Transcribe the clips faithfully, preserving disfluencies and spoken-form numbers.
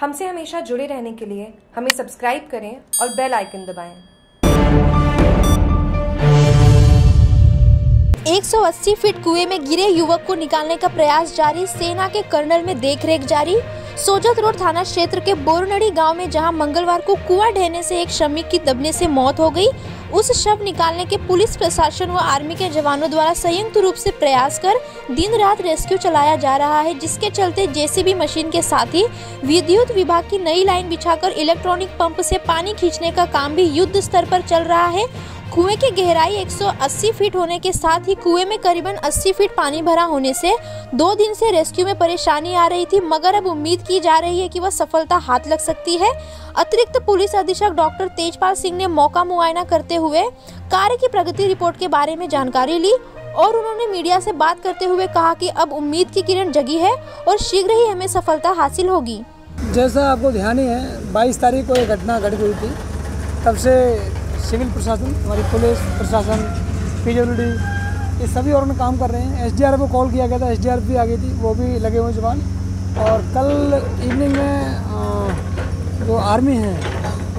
हमसे हमेशा जुड़े रहने के लिए हमें सब्सक्राइब करें और बेल आइकन दबाएं। एक सौ अस्सी फीट कुएं में गिरे युवक को निकालने का प्रयास जारी, सेना के कर्नल में देखरेख जारी। सोजत रोड थाना क्षेत्र के बोरनड़ी गांव में जहां मंगलवार को कुआं ढहने से एक श्रमिक की दबने से मौत हो गई, उस शव निकालने के पुलिस प्रशासन व आर्मी के जवानों द्वारा संयुक्त रूप से प्रयास कर दिन रात रेस्क्यू चलाया जा रहा है, जिसके चलते जेसीबी मशीन के साथ ही विद्युत विभाग की नई लाइन बिछाकर इलेक्ट्रॉनिक पंप से पानी खींचने का काम भी युद्ध स्तर पर चल रहा है। कुएं की गहराई एक सौ अस्सी फीट होने के साथ ही कुएं में करीबन अस्सी फीट पानी भरा होने से दो दिन से रेस्क्यू में परेशानी आ रही थी, मगर अब उम्मीद की जा रही है कि वह सफलता हाथ लग सकती है। अतिरिक्त पुलिस अधीक्षक डॉक्टर तेजपाल सिंह ने मौका मुआयना करते हुए कार्य की प्रगति रिपोर्ट के बारे में जानकारी ली और उन्होंने मीडिया से बात करते हुए कहा कि अब उम्मीद की किरण जगी है और शीघ्र ही हमें सफलता हासिल होगी। जैसा आपको ध्यान है, बाईस तारीख को यह घटना घट गई थी। तब से सिविल प्रशासन, हमारी पुलिस प्रशासन, पीडब्ल्यूडी, ये सभी और में काम कर रहे हैं। एसडीआरएफ को कॉल किया गया था, एसडीआरएफ भी आ गई थी, वो भी लगे हुए जवान। और कल इवनिंग में जो आर्मी है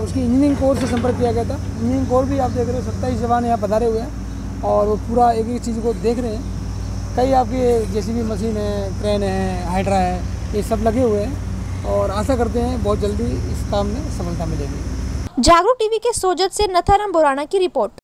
उसकी इंजीनियरिंग कोर से संपर्क किया गया था। इंजीनियरिंग कोर भी आप देख रहे हो, सत्ताईस जवान यहाँ पधारे हुए हैं और वो पूरा एक एक चीज़ को देख रहे हैं। कई आपके जेसीबी मशीन है, क्रेन है, हाइड्रा है, ये सब लगे हुए हैं और आशा करते हैं बहुत जल्दी इस काम में सफलता मिलेगी। जागरुक टीवी के सोजत से नथाराम बोराणा की रिपोर्ट।